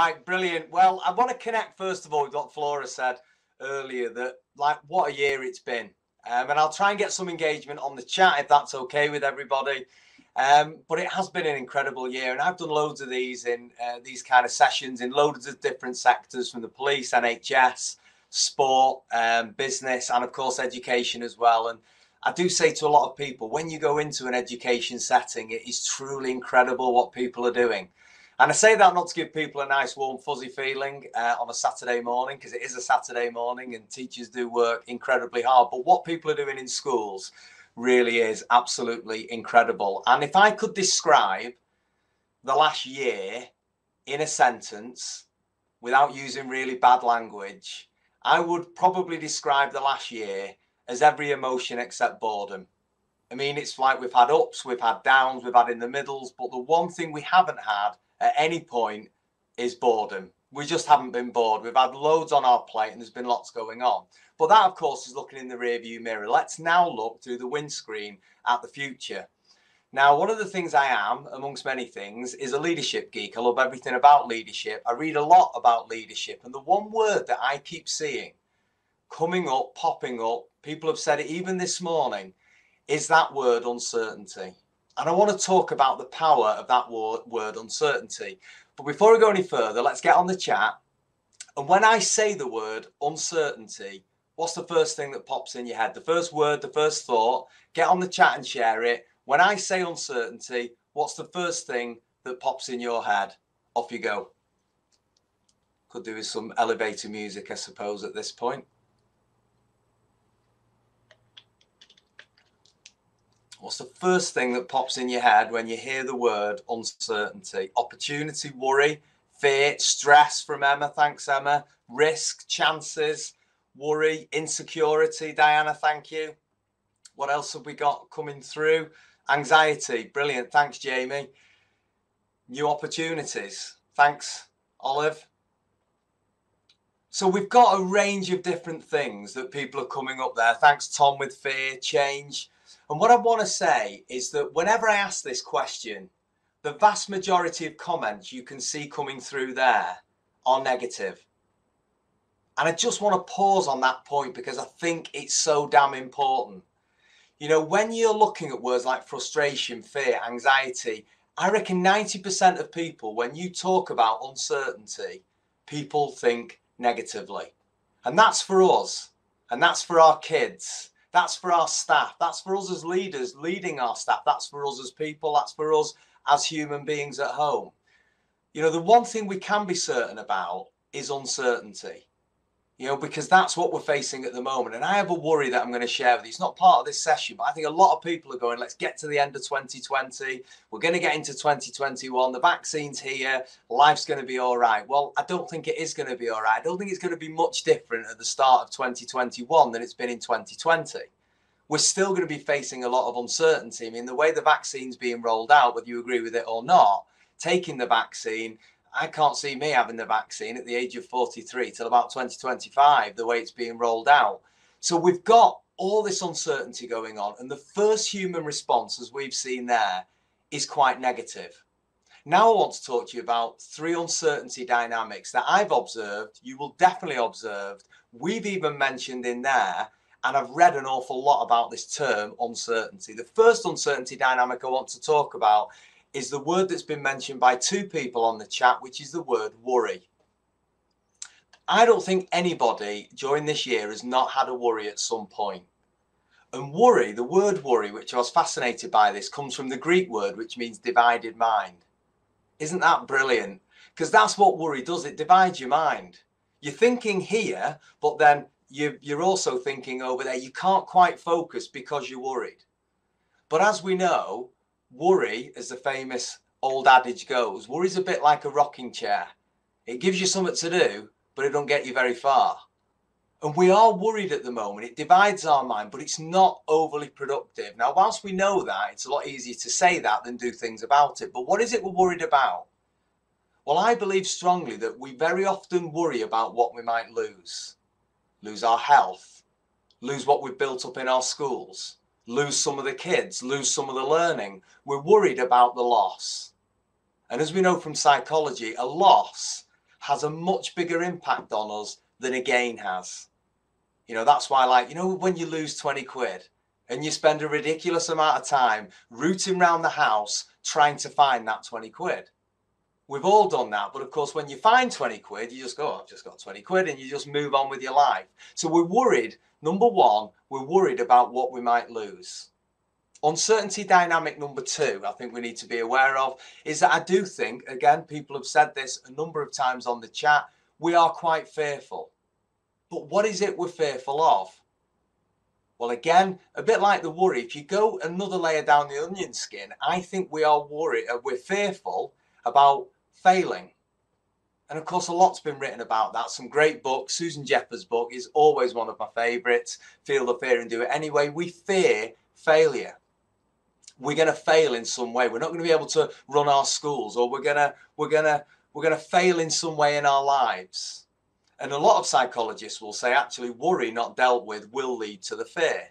Right, brilliant. Well, I want to connect first of all with what Flora said earlier, that like what a year it's been, and I'll try and get some engagement on the chat if that's okay with everybody. But it has been an incredible year, and I've done loads of these in these kind of sessions in loads of different sectors, from the police, NHS, sport, business, and of course education as well. And I do say to a lot of people, when you go into an education setting, it is truly incredible what people are doing. And I say that not to give people a nice, warm, fuzzy feeling on a Saturday morning, because it is a Saturday morning and teachers do work incredibly hard. But what people are doing in schools really is absolutely incredible. And if I could describe the last year in a sentence without using really bad language, I would probably describe the last year as every emotion except boredom. I mean, it's like we've had ups, we've had downs, we've had in the middles, but the one thing we haven't had at any point is boredom. We just haven't been bored. We've had loads on our plate and there's been lots going on. But that, of course, is looking in the rearview mirror. Let's now look through the windscreen at the future. Now, one of the things I am, amongst many things, is a leadership geek. I love everything about leadership. I read a lot about leadership. And the one word that I keep seeing coming up, popping up, people have said it even this morning, is that word uncertainty. And I want to talk about the power of that word uncertainty. But before we go any further, let's get on the chat. And when I say the word uncertainty, what's the first thing that pops in your head? The first word, the first thought. Get on the chat and share it. When I say uncertainty, what's the first thing that pops in your head? Off you go. Could do with some elevator music, I suppose, at this point. What's the first thing that pops in your head when you hear the word uncertainty? Opportunity, worry, fear, stress from Emma. Thanks, Emma. Risk, chances, worry, insecurity. Diana, thank you. What else have we got coming through? Anxiety. Brilliant. Thanks, Jamie. New opportunities. Thanks, Olive. So we've got a range of different things that people are coming up there. Thanks, Tom, with fear, change. And what I want to say is that whenever I ask this question, the vast majority of comments you can see coming through there are negative. And I just want to pause on that point because I think it's so damn important. You know, when you're looking at words like frustration, fear, anxiety, I reckon 90% of people, when you talk about uncertainty, people think negatively. And that's for us. And that's for our kids. That's for our staff. That's for us as leaders leading our staff. That's for us as people. That's for us as human beings at home. You know, the one thing we can be certain about is uncertainty, you know, because that's what we're facing at the moment. And I have a worry that I'm going to share with you. It's not part of this session, but I think a lot of people are going, let's get to the end of 2020. We're going to get into 2021. The vaccine's here. Life's going to be all right. Well, I don't think it is going to be all right. I don't think it's going to be much different at the start of 2021 than it's been in 2020. We're still going to be facing a lot of uncertainty. I mean, the way the vaccine's being rolled out, whether you agree with it or not, taking the vaccine, I can't see me having the vaccine at the age of 43 till about 2025, the way it's being rolled out. So we've got all this uncertainty going on. And the first human response, as we've seen there, is quite negative. Now I want to talk to you about three uncertainty dynamics that I've observed, you will definitely observe, we've even mentioned in there, and I've read an awful lot about this term uncertainty. The first uncertainty dynamic I want to talk about is the word that's been mentioned by two people on the chat, which is the word worry. I don't think anybody during this year has not had a worry at some point. And worry, the word worry, which I was fascinated by this, comes from the Greek word, which means divided mind. Isn't that brilliant? Because that's what worry does. It divides your mind. You're thinking here, but then you're also thinking over there. You can't quite focus because you're worried. But as we know, worry, as the famous old adage goes, worry's a bit like a rocking chair. It gives you something to do, but it don't get you very far. And we are worried at the moment. It divides our mind, but it's not overly productive. Now, whilst we know that, it's a lot easier to say that than do things about it. But what is it we're worried about? Well, I believe strongly that we very often worry about what we might lose. Lose our health, lose what we've built up in our schools, lose some of the kids, lose some of the learning. We're worried about the loss. And as we know from psychology, a loss has a much bigger impact on us than a gain has. You know, that's why, like, you know, when you lose 20 quid and you spend a ridiculous amount of time rooting around the house trying to find that 20 quid. We've all done that, but of course when you find 20 quid, you just go, oh, I've just got 20 quid, and you just move on with your life. So we're worried, number one, we're worried about what we might lose. Uncertainty dynamic number two, I think we need to be aware of, is that I do think, again, people have said this a number of times on the chat, we are quite fearful. But what is it we're fearful of? Well, again, a bit like the worry, if you go another layer down the onion skin, I think we are worried, we're fearful about failing. And of course, a lot's been written about that. Some great books. Susan Jeffers' book is always one of my favourites, Feel the Fear and Do It Anyway. We fear failure. We're going to fail in some way. We're not going to be able to run our schools, or we're going to fail in some way in our lives. And a lot of psychologists will say, actually, worry not dealt with will lead to the fear.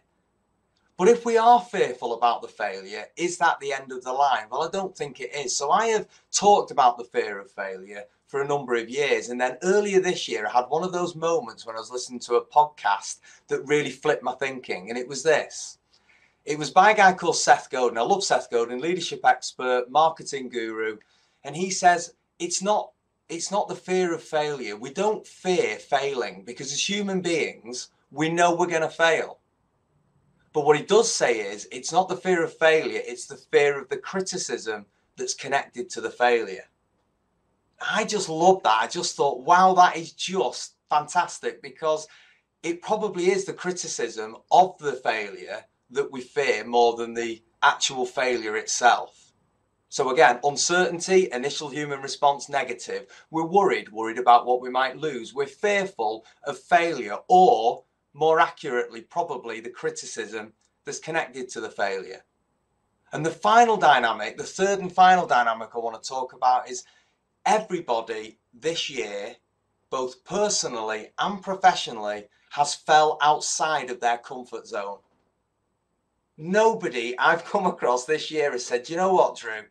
But if we are fearful about the failure, is that the end of the line? Well, I don't think it is. So I have talked about the fear of failure for a number of years. And then earlier this year, I had one of those moments when I was listening to a podcast that really flipped my thinking. And it was this. It was by a guy called Seth Godin. I love Seth Godin, leadership expert, marketing guru. And he says, it's not the fear of failure. We don't fear failing because as human beings, we know we're going to fail. But what he does say is it's not the fear of failure. It's the fear of the criticism that's connected to the failure. I just love that. I just thought, wow, that is just fantastic, because it probably is the criticism of the failure that we fear more than the actual failure itself. So again, uncertainty, initial human response negative. We're worried about what we might lose. We're fearful of failure, or more accurately, probably the criticism that's connected to the failure. And the final dynamic, the third and final dynamic I want to talk about is everybody this year, both personally and professionally, has fell outside of their comfort zone. Nobody I've come across this year has said, you know what, Drew?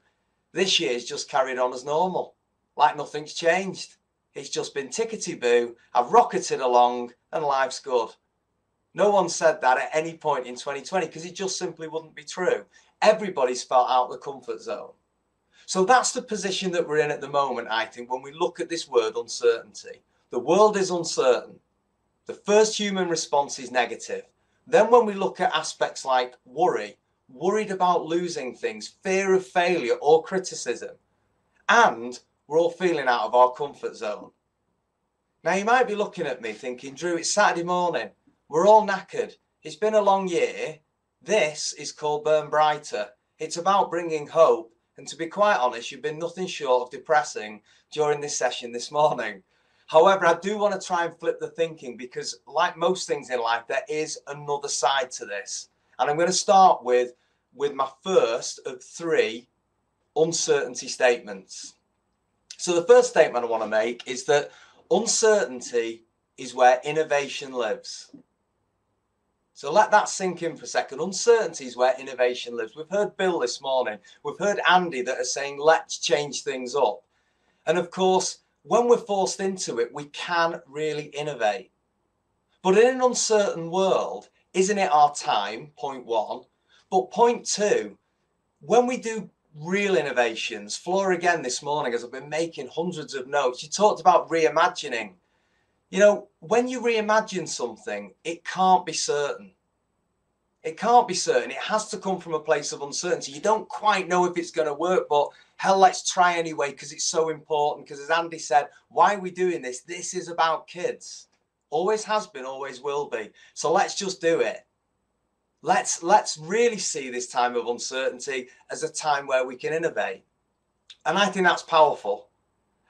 This year's just carried on as normal, like nothing's changed. It's just been tickety-boo, I've rocketed along, and life's good. No one said that at any point in 2020, because it just simply wouldn't be true. Everybody's felt out the comfort zone. So that's the position that we're in at the moment, I think, when we look at this word uncertainty. The world is uncertain. The first human response is negative. Then when we look at aspects like worry, worried about losing things, fear of failure or criticism, and we're all feeling out of our comfort zone. Now, you might be looking at me thinking, Drew, it's Saturday morning. We're all knackered. It's been a long year. This is called Burn Brighter. It's about bringing hope. And to be quite honest, you've been nothing short of depressing during this session this morning. However, I do want to try and flip the thinking, because like most things in life, there is another side to this. And I'm going to start with my first of three uncertainty statements. So the first statement I want to make is that uncertainty is where innovation lives. So let that sink in for a second. Uncertainty is where innovation lives. We've heard Bill this morning. We've heard Andy that are saying, let's change things up. And of course, when we're forced into it, we can really innovate. But in an uncertain world, isn't it our time, point one? But point two, when we do real innovations. Flora again this morning, as I've been making hundreds of notes, she talked about reimagining. You know, when you reimagine something, it can't be certain. It can't be certain. It has to come from a place of uncertainty. You don't quite know if it's going to work, but hell, let's try anyway because it's so important. Because as Andy said, why are we doing this? This is about kids. Always has been, always will be. So let's just do it. Let's really see this time of uncertainty as a time where we can innovate. And I think that's powerful.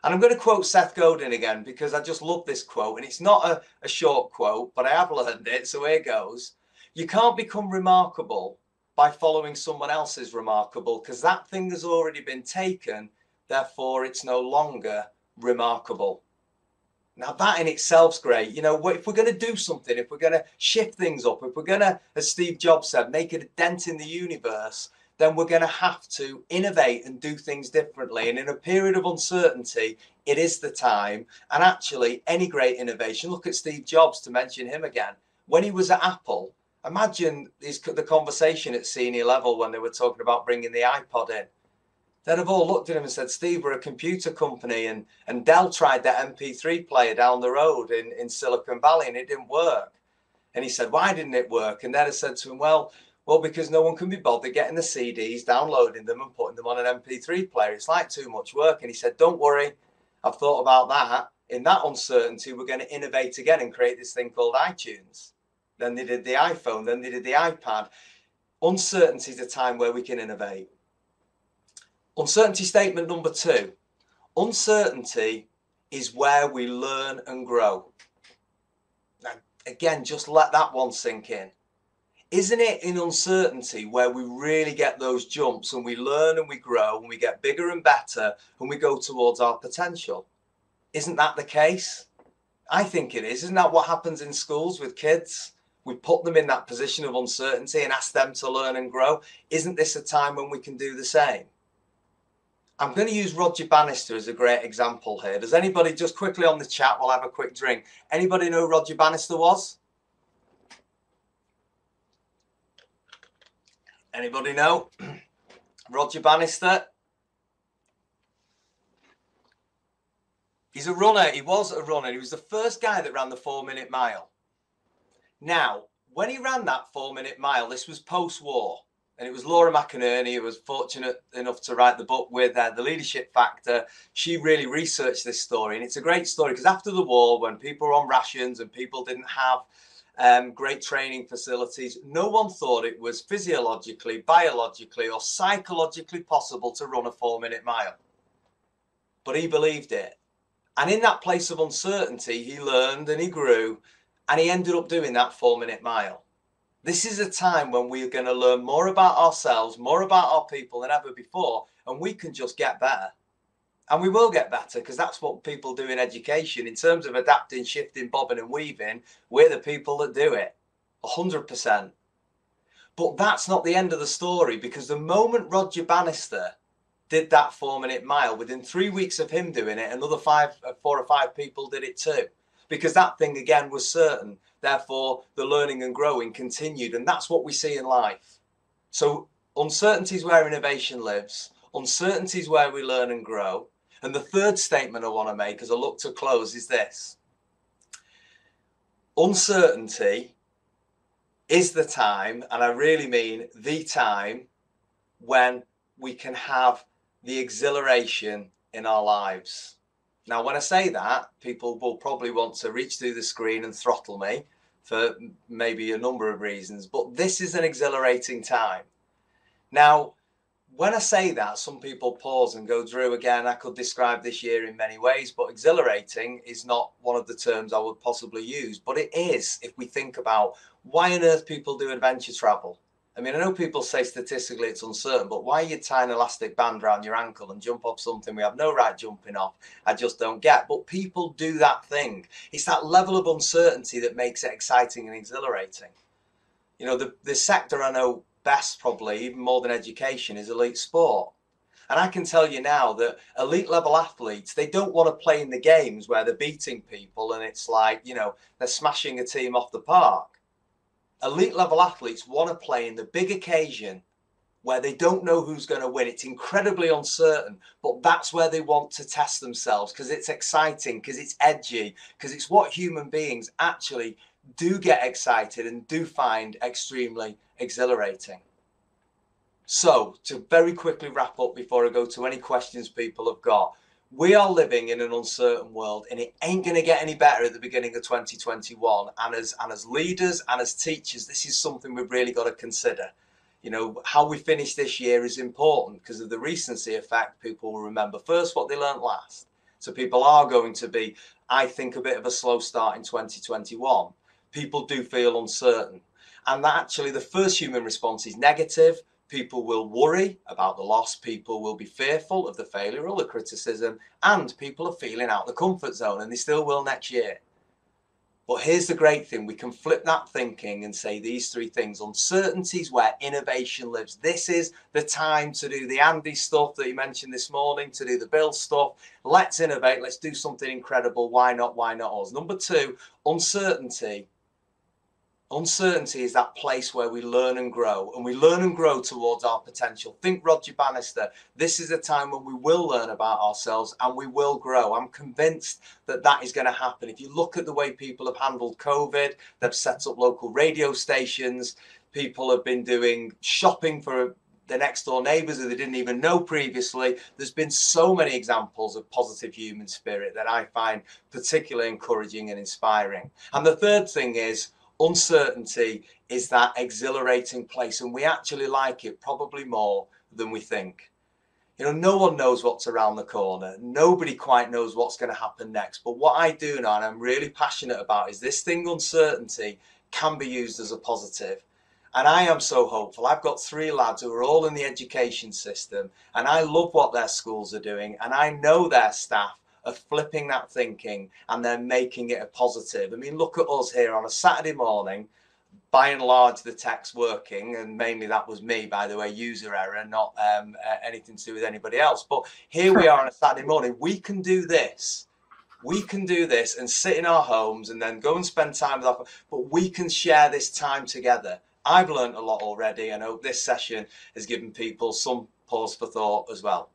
And I'm going to quote Seth Godin again, because I just love this quote. And it's not a short quote, but I have learned it. So here goes. You can't become remarkable by following someone else's remarkable, because that thing has already been taken. Therefore, it's no longer remarkable. Now, that in itself's great. You know, if we're going to do something, if we're going to shift things up, if we're going to, as Steve Jobs said, make it a dent in the universe, then we're going to have to innovate and do things differently. And in a period of uncertainty, it is the time. And actually, any great innovation, look at Steve Jobs, to mention him again. When he was at Apple, imagine the conversation at senior level when they were talking about bringing the iPod in. They'd have all looked at him and said, Steve, we're a computer company, and Dell tried their MP3 player down the road in Silicon Valley, and it didn't work. And he said, why didn't it work? And then I said to him, well, because no one can be bothered getting the CDs, downloading them and putting them on an MP3 player. It's like too much work. And he said, don't worry, I've thought about that. In that uncertainty, we're going to innovate again and create this thing called iTunes. Then they did the iPhone, then they did the iPad. Uncertainty is a time where we can innovate. Uncertainty statement number 2. Uncertainty is where we learn and grow. Now, again, just let that one sink in. Isn't it in uncertainty where we really get those jumps and we learn and we grow and we get bigger and better and we go towards our potential? Isn't that the case? I think it is. Isn't that what happens in schools with kids? We put them in that position of uncertainty and ask them to learn and grow. Isn't this a time when we can do the same? I'm going to use Roger Bannister as a great example here. Does anybody, just quickly on the chat, we'll have a quick drink. Anybody know who Roger Bannister was? Anybody know? Roger Bannister. He's a runner. He was a runner. He was the first guy that ran the 4-minute mile. Now, when he ran that 4-minute mile, this was post-war. And it was Laura McInerney who was fortunate enough to write the book with The Leadership Factor. She really researched this story. And it's a great story because after the war, when people were on rations and people didn't have great training facilities, no one thought it was physiologically, biologically or psychologically possible to run a 4-minute mile. But he believed it. And in that place of uncertainty, he learned and he grew and he ended up doing that 4-minute mile. This is a time when we're going to learn more about ourselves, more about our people than ever before, and we can just get better. And we will get better because that's what people do in education. In terms of adapting, shifting, bobbing and weaving, we're the people that do it, 100%. But that's not the end of the story, because the moment Roger Bannister did that 4-minute mile, within 3 weeks of him doing it, another four or five people did it too. Because that thing, again, was certain. Therefore, the learning and growing continued. And that's what we see in life. So uncertainty is where innovation lives. Uncertainty is where we learn and grow. And the third statement I want to make as I look to close is this. Uncertainty is the time, and I really mean the time, when we can have the exhilaration in our lives. Now, when I say that, people will probably want to reach through the screen and throttle me for maybe a number of reasons, but this is an exhilarating time. Now, when I say that, some people pause and go, Drew, again, I could describe this year in many ways, but exhilarating is not one of the terms I would possibly use, but it is if we think about why on earth people do adventure travel. I mean, I know people say statistically it's uncertain, but why you tie an elastic band around your ankle and jump off something we have no right jumping off, I just don't get. But people do that thing. It's that level of uncertainty that makes it exciting and exhilarating. You know, the sector I know best probably, even more than education, is elite sport. And I can tell you now that elite level athletes, they don't want to play in the games where they're beating people and it's like, you know, they're smashing a team off the park. Elite level athletes want to play in the big occasion where they don't know who's going to win. It's incredibly uncertain, but that's where they want to test themselves because it's exciting, because it's edgy, because it's what human beings actually do get excited and do find extremely exhilarating. So to very quickly wrap up before I go to any questions people have got, we are living in an uncertain world and it ain't going to get any better at the beginning of 2021. And as leaders and as teachers, this is something we've really got to consider. You know, how we finish this year is important because of the recency effect. People will remember first what they learned last. So people are going to be, I think, a bit of a slow start in 2021. People do feel uncertain. And that actually the first human response is negative. People will worry about the loss, people will be fearful of the failure or the criticism, and people are feeling out the comfort zone, and they still will next year. But here's the great thing, we can flip that thinking and say these three things: uncertainties where innovation lives. This is the time to do the Andy stuff that you mentioned this morning, to do the Bill stuff. Let's innovate, let's do something incredible. Why not us? Number two, uncertainty. Uncertainty is that place where we learn and grow, and we learn and grow towards our potential. Think Roger Bannister. This is a time when we will learn about ourselves and we will grow. I'm convinced that that is going to happen. If you look at the way people have handled COVID, they've set up local radio stations, people have been doing shopping for their next door neighbours who they didn't even know previously. There's been so many examples of positive human spirit that I find particularly encouraging and inspiring. And the third thing is, uncertainty is that exhilarating place, and we actually like it probably more than we think. You know, no one knows what's around the corner. Nobody quite knows what's going to happen next. But what I do know, and I'm really passionate about, is this thing, uncertainty, can be used as a positive. And I am so hopeful. I've got three lads who are all in the education system, and I love what their schools are doing, and I know their staff of flipping that thinking and then making it a positive. I mean, look at us here on a Saturday morning, by and large the tech's working, and mainly that was me, by the way, user error, not anything to do with anybody else. But here we are on a Saturday morning, we can do this. We can do this and sit in our homes and then go and spend time with our, but we can share this time together. I've learned a lot already, and I hope this session has given people some pause for thought as well.